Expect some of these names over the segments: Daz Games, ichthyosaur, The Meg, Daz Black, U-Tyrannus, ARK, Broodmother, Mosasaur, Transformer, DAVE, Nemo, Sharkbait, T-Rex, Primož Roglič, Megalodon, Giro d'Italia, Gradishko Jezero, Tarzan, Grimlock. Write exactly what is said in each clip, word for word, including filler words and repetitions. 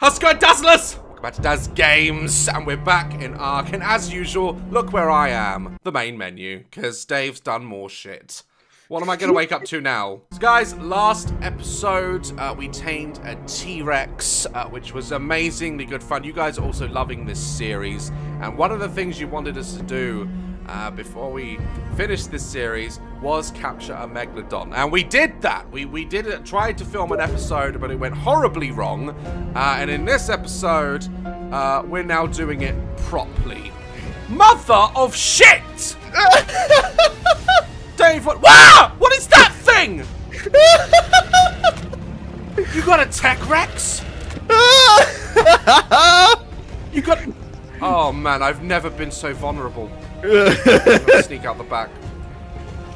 How's it going, Dazzlers? Welcome back to Daz Games, and we're back in ARK, and as usual, look where I am. The main menu, because Dave's done more shit. What am I gonna wake up to now? So guys, last episode, uh, we tamed a T-Rex, uh, which was amazingly good fun. You guys are also loving this series, and one of the things you wanted us to do uh, before we finished this series was capture a Megalodon, and we did that. We we did it, tried to film an episode, but it went horribly wrong. Uh, and in this episode, uh, we're now doing it properly. Mother of shit! Dave, what? Wow! What is that thing? You got a T-Rex? You got? Oh man, I've never been so vulnerable. I'm gonna sneak out the back.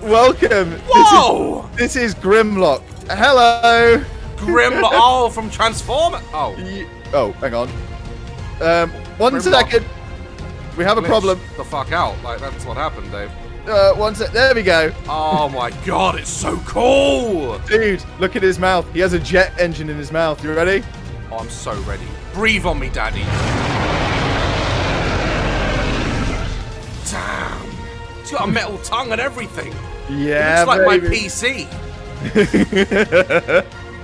Welcome! Whoa! This is, this is Grimlock. Hello! Grimlock! Oh, from Transformer! Oh. Ye oh, hang on. Um, one second. We have a problem. The fuck out. Like, that's what happened, Dave. Uh, one sec. There we go. Oh my god, it's so cool! Dude, look at his mouth. He has a jet engine in his mouth. You ready? Oh, I'm so ready. Breathe on me, daddy. Damn. It's got a metal tongue and everything. Yeah, it's like baby. My P C.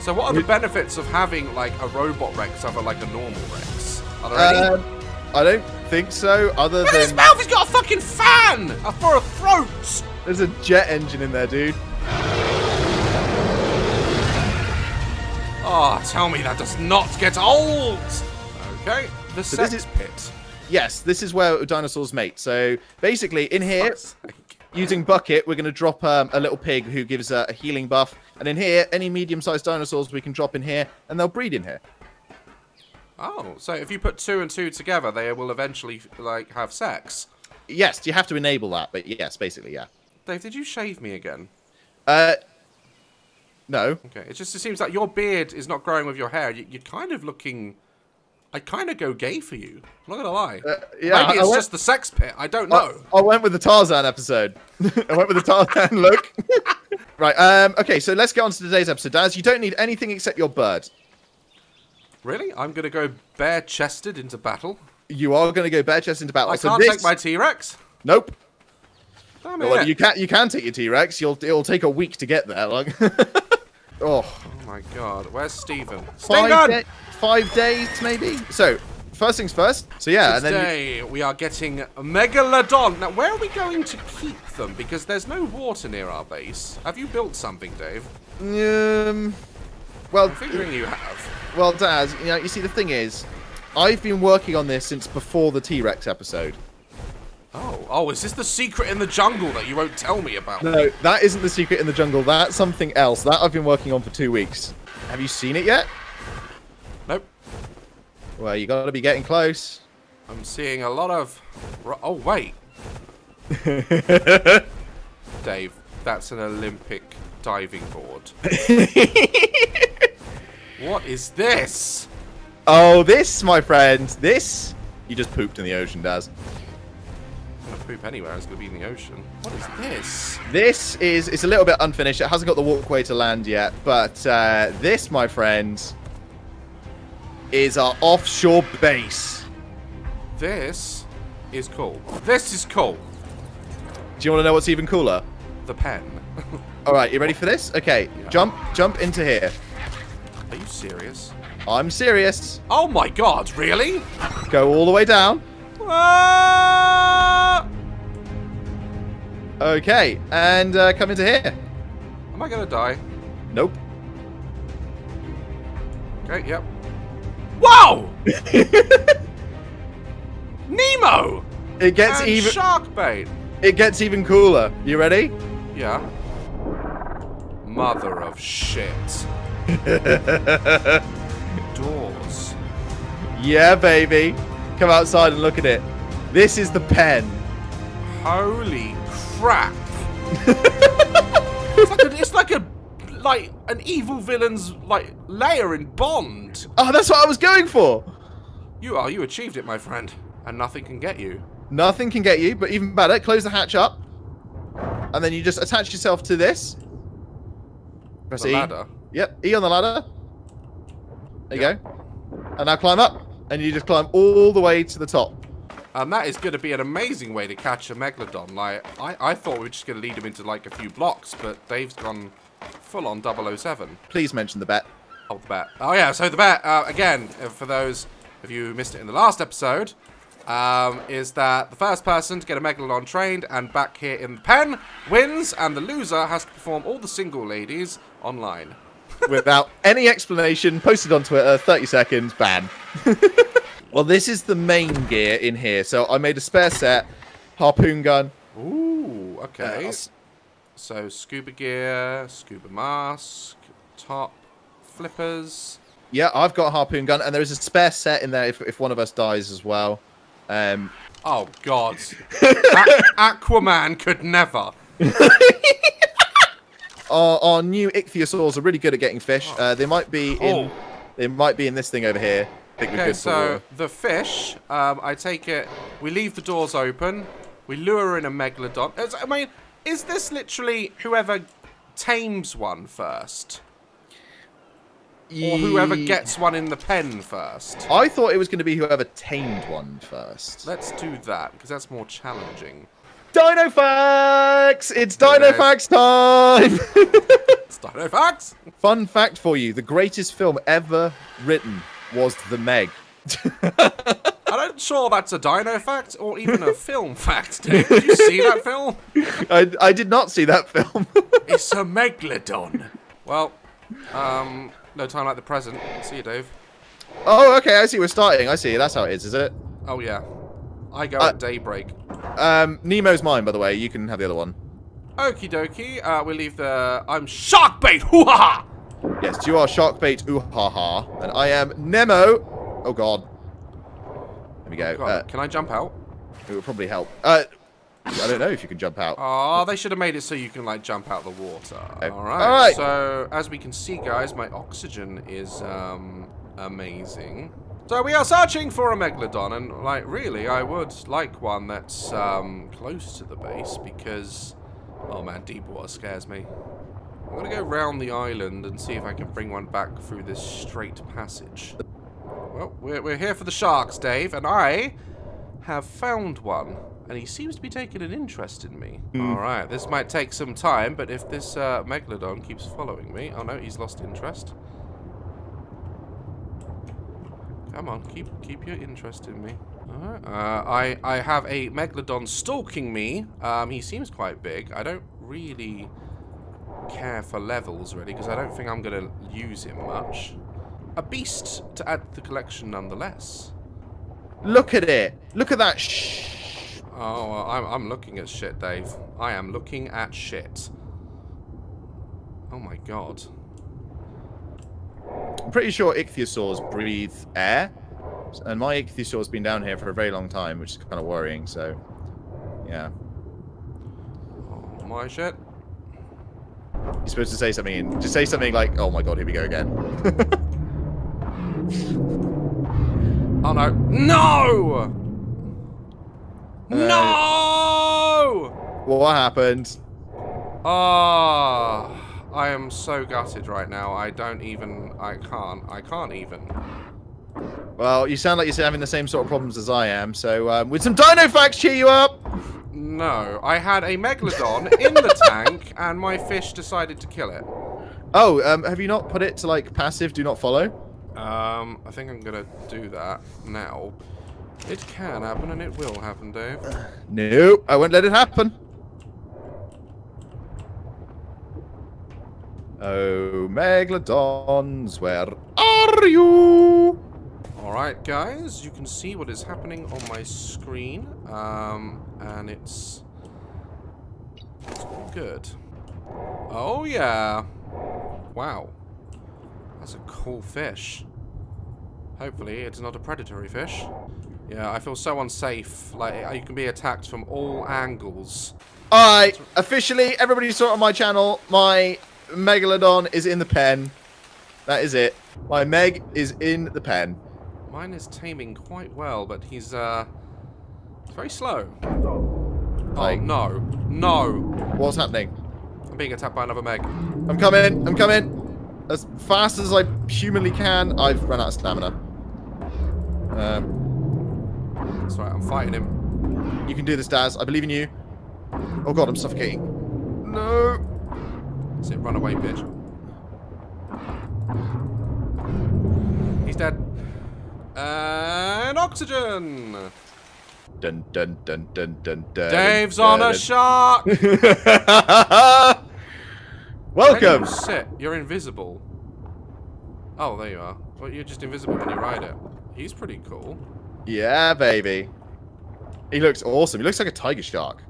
So what are the benefits of having like a robot Rex over like a normal Rex? Are there um, any? I don't think so. Other but than his mouth has got a fucking fan for a throat. There's a jet engine in there, dude. Oh, tell me that does not get old. Okay, the so sex this is pit. Yes, this is where dinosaurs mate. So basically, in here. Using Bucket, we're going to drop um, a little pig who gives uh, a healing buff. And in here, any medium-sized dinosaurs we can drop in here, and they'll breed in here. Oh, so if you put two and two together, they will eventually, like, have sex? Yes, you have to enable that, but yes, basically, yeah. Dave, did you shave me again? Uh, no. Okay, it just it seems like your beard is not growing with your hair. You're kind of looking... I kind of go gay for you. I'm not gonna lie. Uh, yeah, Maybe it's went, just the sex pit. I don't know. I, I went with the Tarzan episode. I went with the Tarzan look. Right. Um. Okay. So let's get on to today's episode, Daz. You don't need anything except your bird. Really? I'm gonna go bare-chested into battle. You are gonna go bare-chested into battle. I so can't this... take my T-Rex. Nope. Damn well, it. You can. You can take your T-Rex. You'll. It'll take a week to get there. Like. Oh. Oh my god. Where's Steven? Steven! Five days, maybe? So, first things first. So, yeah. Today, and then you... we are getting Megalodon. Now, where are we going to keep them? Because there's no water near our base. Have you built something, Dave? Um, well, I'm figuring you have. Well, Daz, you know, you see, the thing is, I've been working on this since before the T-Rex episode. Oh, oh, is this the secret in the jungle that you won't tell me about? No, that isn't the secret in the jungle. That's something else. That I've been working on for two weeks. Have you seen it yet? Nope. Well, you gotta be getting close. I'm seeing a lot of... Oh, wait. Dave, that's an Olympic diving board. What is this? Oh, this, my friend. This? You just pooped in the ocean, Daz. I'm gonna poop anywhere. It's gonna be in the ocean. What is this? This is... It's a little bit unfinished. It hasn't got the walkway to land yet. But uh, this, my friend... is our offshore base. This is cool. This is cool. Do you want to know what's even cooler? The pen. All right, you ready for this? Okay, yeah. jump, jump into here. Are you serious? I'm serious. Oh my god, really? Go all the way down. Uh... Okay, and uh, come into here. Am I gonna die? Nope. Okay, yep. Whoa! Nemo! It gets and even Sharkbait. It gets even cooler. You ready? Yeah. Mother of shit. Doors. Yeah, baby. Come outside and look at it. This is the pen. Holy crap! It's like a, it's like a like an evil villain's like lair in Bond. Oh, that's what I was going for. You are. You achieved it, my friend. And nothing can get you. Nothing can get you, but even better, close the hatch up. And then you just attach yourself to this. Press the E. Ladder. Yep, E on the ladder. There yep. you go. And now climb up. And you just climb all the way to the top. And that is going to be an amazing way to catch a Megalodon. Like, I, I thought we were just going to lead him into, like, a few blocks, but Dave's gone full on double oh seven. Please mention the bet. Oh, the bet. Oh, yeah, so the bet, uh, again, for those of you who missed it in the last episode, um, is that the first person to get a Megalodon trained and back here in the pen wins, and the loser has to perform all the single ladies online. Without any explanation, posted on Twitter, thirty seconds, ban. Well, this is the main gear in here. So I made a spare set, harpoon gun. Ooh, okay. Uh, so scuba gear, scuba mask, top, flippers. Yeah, I've got a harpoon gun, and there is a spare set in there if, if one of us dies as well. Um, oh, God. Aquaman could never. our, our new ichthyosaurs are really good at getting fish. Uh, they might be in, oh. they might be in this thing over here. Okay, so the fish, um, I take it, we leave the doors open, we lure in a Megalodon. I mean, is this literally whoever tames one first? Or whoever gets one in the pen first? I thought it was going to be whoever tamed one first. Let's do that, because that's more challenging. Dino Facts! It's Dino, Dino Facts time! It's Dino Facts! Fun fact for you, the greatest film ever written was The Meg. I'm not sure that's a dino fact or even a film fact, Dave. Did you see that film? I, I did not see that film. It's a Megalodon. Well, um, no time like the present. See you, Dave. Oh, okay, I see. We're starting. I see. That's how it is, is it? Oh, yeah. I go uh, at daybreak. Um, Nemo's mine, by the way. You can have the other one. Okie dokie. Uh, we leave the... I'm Sharkbait! Hoo-ha-ha! Yes, you are Sharkbait, ooh-ha-ha, and I am Nemo. Oh, God. There we go. Oh uh, can I jump out? It would probably help. Uh, I don't know if you can jump out. Oh, they should have made it so you can, like, jump out of the water. Oh. All right. All right. So, as we can see, guys, my oxygen is um, amazing. So, we are searching for a Megalodon, and, like, really, I would like one that's um, close to the base because, oh, man, deep water scares me. I'm going to go round the island and see if I can bring one back through this straight passage. Well, we're, we're here for the sharks, Dave, and I have found one. And he seems to be taking an interest in me. Mm. All right, this might take some time, but if this uh, Megalodon keeps following me... Oh, no, he's lost interest. Come on, keep keep your interest in me. All right. Uh, I, I have a Megalodon stalking me. Um, he seems quite big. I don't really... care for levels really, because I don't think I'm going to use him much. A beast to add to the collection nonetheless. Look at it. Look at that shh. Oh, I'm, I'm looking at shit, Dave. I am looking at shit. Oh my God. I'm pretty sure ichthyosaurs breathe air, and my ichthyosaur's been down here for a very long time, which is kind of worrying, so yeah. Oh, my shit. You're supposed to say something in. Just say something like, oh my God, here we go again. Oh no. No! Uh, no! What happened? Ah, oh, I am so gutted right now. I don't even, I can't, I can't even. Well, you sound like you're having the same sort of problems as I am, so um, with some dino facts, cheer you up! No, I had a Megalodon in the tank, and my fish decided to kill it. Oh, um, have you not put it to, like, passive, do not follow? Um, I think I'm going to do that now. It can happen, and it will happen, Dave. Nope, I won't let it happen. Oh, Megalodons, where are you? Alright, guys, you can see what is happening on my screen, um, and it's, it's good. Oh, yeah. Wow. That's a cool fish. Hopefully it's not a predatory fish. Yeah, I feel so unsafe. Like, you can be attacked from all angles. Alright, officially, everybody saw it on my channel, my Megalodon is in the pen. That is it. My Meg is in the pen. Mine is taming quite well, but he's uh, very slow. Oh, no. No. What's happening? I'm being attacked by another Meg. I'm coming. I'm coming. As fast as I humanly can, I've run out of stamina. Um, that's right, I'm fighting him. You can do this, Daz. I believe in you. Oh god, I'm suffocating. No. That's it, run away, bitch. He's dead. And oxygen. Dun dun dun dun dun dun. Dave's dun, on a shark. Welcome. You sit. You're invisible. Oh, there you are. Well, you're just invisible when you ride it. He's pretty cool. Yeah, baby. He looks awesome. He looks like a tiger shark.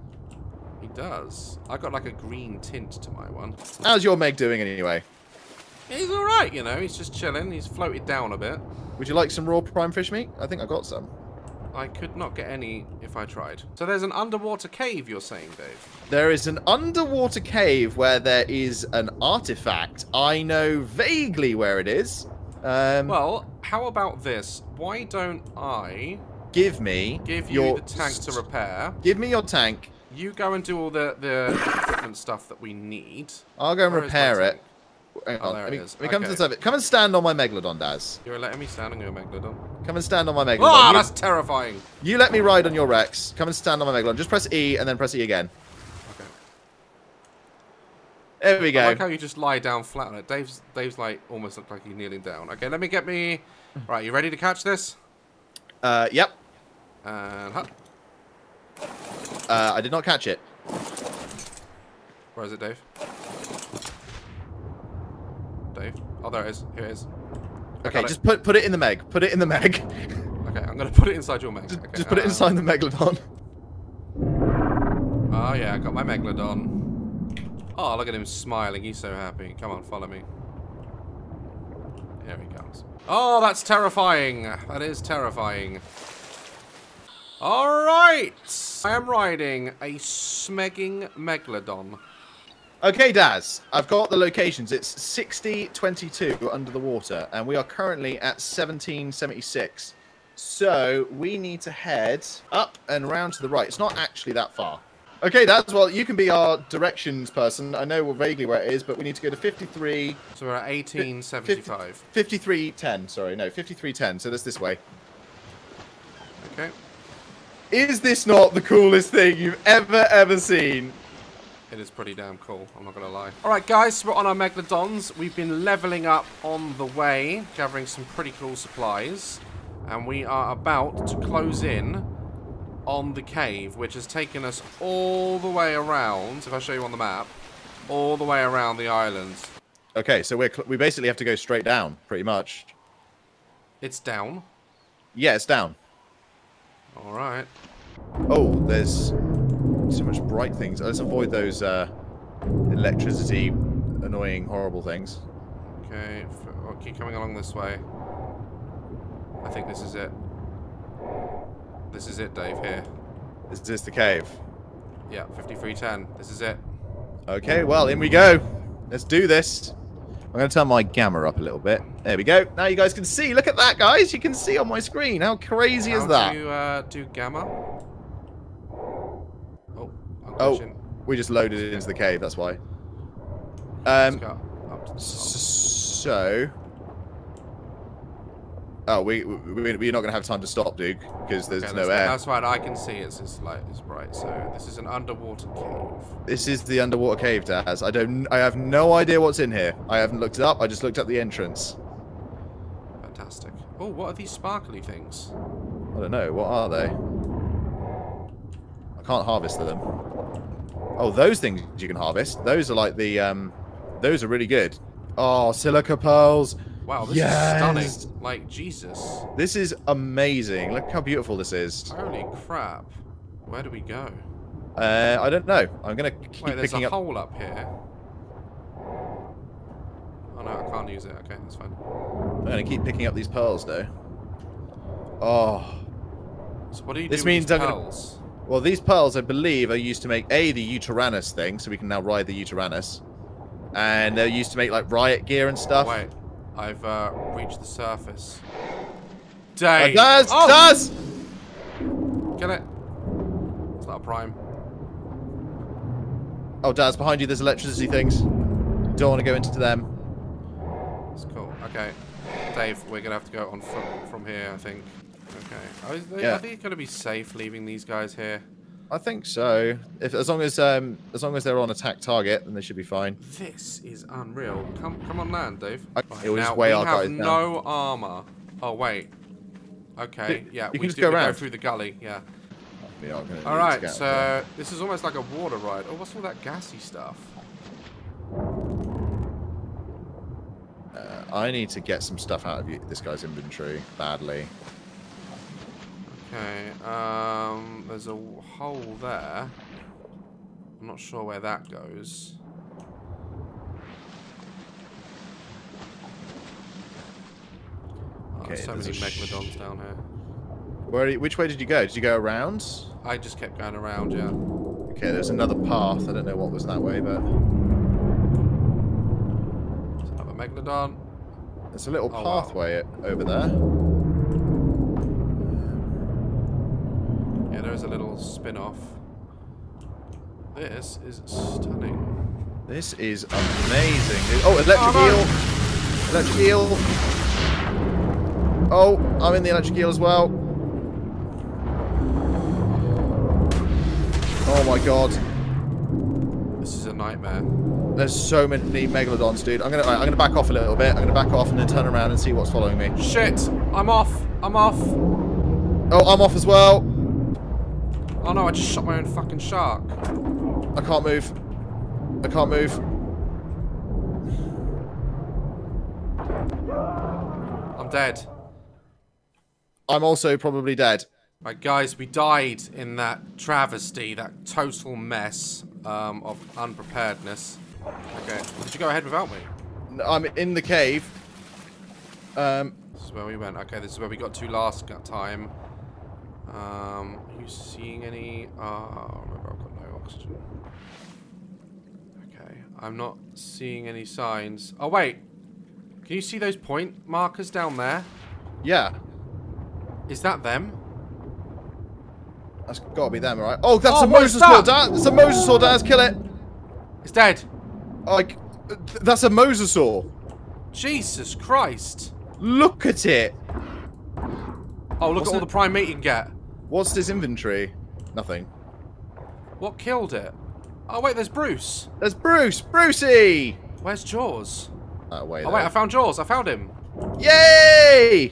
He does. I got like a green tint to my one. How's your Meg doing anyway? He's all right, you know. He's just chilling. He's floated down a bit. Would you like some raw prime fish meat? I think I got some. I could not get any if I tried. So there's an underwater cave, you're saying, Dave? There is an underwater cave where there is an artifact. I know vaguely where it is. Um, well, how about this? Why don't I... Give me... Give you your the tank to repair. Give me your tank. You go and do all the, the equipment stuff that we need. I'll go and where repair it. Hang on. Oh, let me, it is. Let me okay. come to the surface. Come and stand on my Megalodon, Daz. You're letting me stand on your Megalodon? Come and stand on my Megalodon. Ah, oh, that's terrifying. You let me ride on your Rex. Come and stand on my Megalodon. Just press E and then press E again. Okay. There we go. I like how you just lie down flat on it. Dave's, Dave's like, almost looked like he's kneeling down. Okay, let me get me... Right, you ready to catch this? Uh, yep. And huh. Uh, I did not catch it. Where is it, Dave? Dave. Oh, there it is. Here it is. I okay, just it. put put it in the Meg. Put it in the Meg. Okay, I'm gonna put it inside your Meg. Just, okay, just put uh, it inside the Megalodon. Oh yeah, I got my Megalodon. Oh, look at him smiling. He's so happy. Come on, follow me. Here he comes. Oh, that's terrifying. That is terrifying. All right, I am riding a smegging Megalodon. Okay, Daz, I've got the locations. It's sixty twenty-two under the water, and we are currently at seventeen seventy-six. So we need to head up and round to the right. It's not actually that far. Okay, Daz, well, you can be our directions person. I know vaguely where it is, but we need to go to fifty-three. So we're at eighteen seventy-five. fifty-three ten, sorry. No, fifty-three ten. So that's this way. Okay. Is this not the coolest thing you've ever, ever seen? It is pretty damn cool, I'm not going to lie. Alright guys, we're on our Megalodons. We've been leveling up on the way, gathering some pretty cool supplies. And we are about to close in on the cave, which has taken us all the way around, if I show you on the map, all the way around the island. Okay, so we're we basically have to go straight down, pretty much. It's down? Yeah, it's down. Alright. Oh, there's... so much bright things. Let's avoid those uh, electricity annoying horrible things. Okay, I'll keep coming along this way. I think this is it. This is it, Dave, here. Is this the cave? Yeah, fifty-three ten. This is it. Okay, well, in we go. Let's do this. I'm going to turn my gamma up a little bit. There we go. Now you guys can see. Look at that, guys. You can see on my screen. How crazy How is that? How do you uh, do gamma? Oh, we just loaded it into the cave, that's why. Um, so... Oh, we, we, we're not going to have time to stop, Duke, because there's okay, no that's, air. That's fine, I can see it's, it's light, it's bright. So this is an underwater cave. This is the underwater cave, Daz. I don't, I have no idea what's in here. I haven't looked it up, I just looked up the entrance. Fantastic. Oh, what are these sparkly things? I don't know, what are they? I can't harvest them. Oh, those things you can harvest. Those are like the, um, those are really good. Oh, silica pearls. Wow, this yes. is stunning. Like, Jesus. This is amazing. Look how beautiful this is. Holy crap. Where do we go? Uh, I don't know. I'm going to keep Wait, there's picking a up... hole up here. Oh, no, I can't use it. Okay, that's fine. I'm going to keep picking up these pearls, though. Oh. So what do you do this with means these pearls? Gonna... Well, these pearls, I believe, are used to make, A, the U-Tyrannus thing, so we can now ride the U-Tyrannus. And they're used to make, like, riot gear and stuff. Wait, I've uh, reached the surface. Dang! Daz! Oh. Daz! Kill it. It's not a prime. Oh, Daz, behind you there's electricity things. Don't want to go into them. It's cool. Okay. Dave, we're going to have to go on from, from here, I think. Okay. Are they, yeah. are they going to be safe leaving these guys here? I think so. If as long as um as long as they're on attack target, then they should be fine. This is unreal. Come come on land, Dave. I, right, it was now, way we our have guys no down. armor. Oh wait. Okay. You, yeah. You we can just go, go through the gully. Yeah. We are gonna all right. So there. This is almost like a water ride. Oh, what's all that gassy stuff? Uh, I need to get some stuff out of you, this guy's inventory badly. Okay, um, there's a hole there. I'm not sure where that goes. Okay, oh, so many Megalodons down here. Where? Which way did you go? Did you go around? I just kept going around, yeah. Okay, there's another path. I don't know what was that way, but... There's another Megalodon. There's a little oh, pathway wow. over there. There's a little spin-off. This is stunning. This is amazing. Oh, electric oh, no. eel! Electric eel! Oh, I'm in the electric eel as well. Oh my god. This is a nightmare. There's so many Megalodons, dude. I'm gonna, I'm gonna back off a little bit. I'm gonna back off and then turn around and see what's following me. Shit! I'm off. I'm off. Oh, I'm off as well. Oh no, I just shot my own fucking shark. I can't move. I can't move. I'm dead. I'm also probably dead. Right, guys, we died in that travesty, that total mess um, of unpreparedness. Okay, did you go ahead without me? No, I'm in the cave. Um, this is where we went. Okay, this is where we got to last time. Um, are you seeing any? Oh, remember I've got no oxygen. Okay, I'm not seeing any signs. Oh, wait. Can you see those point markers down there? Yeah. Is that them? That's gotta be them, right? Oh, that's oh, a Mosasaur, Daz! It's a Mosasaur, Daz! Kill it! It's dead. Like, that's a Mosasaur. Jesus Christ. Look at it. Oh, look What's at all it? the prime meat you can get. What's this inventory? Nothing. What killed it? Oh wait, there's Bruce. There's Bruce! Brucey! Where's Jaws? That way. Oh though. wait, I found Jaws. I found him. Yay!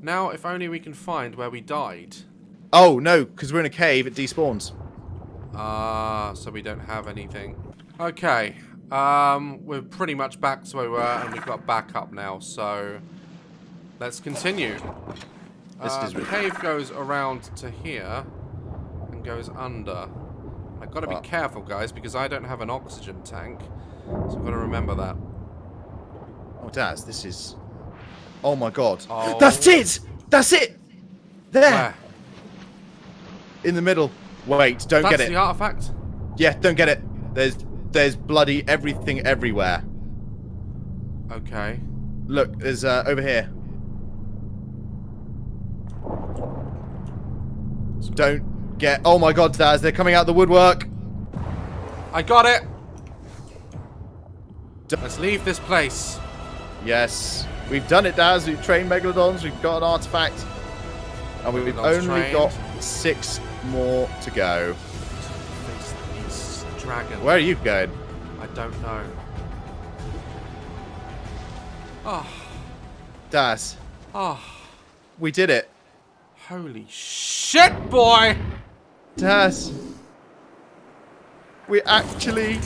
Now, if only we can find where we died. Oh no, because we're in a cave. It despawns. Ah, uh, so we don't have anything. Okay, um, we're pretty much back to where we were, and we've got back up now. So let's continue. This uh, is the cave goes around to here and goes under. I've got to wow. be careful, guys, because I don't have an oxygen tank. So I've got to remember that. Oh, Daz, this is... Oh, my God. Oh. That's it! That's it! There! Where? In the middle. Wait, don't That's get it. That's the artifact? Yeah, don't get it. There's, there's bloody everything everywhere. Okay. Look, there's uh, over here. Don't get... Oh my god, Daz, they're coming out the woodwork. I got it. Let's leave this place. Yes. We've done it, Daz. We've trained Megalodons. We've got an artifact. And we've Megalodons only trained. got six more to go. It's, it's dragon. Where are you going? I don't know. Oh. Daz. Oh. We did it. Holy shit, boy! Daz, we actually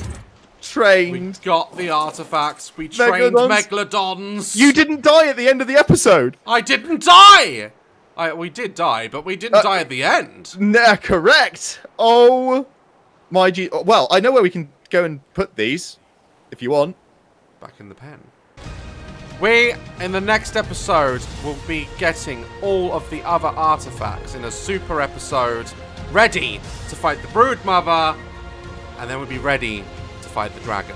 trained. We got the artifacts. We trained Megalodons. You didn't die at the end of the episode. I didn't die. I we did die, but we didn't uh, die at the end. Nah, correct. Oh my G. Well, I know where we can go and put these, if you want. Back in the pen. We, in the next episode, will be getting all of the other artifacts in a super episode, ready to fight the Broodmother, and then we'll be ready to fight the dragon.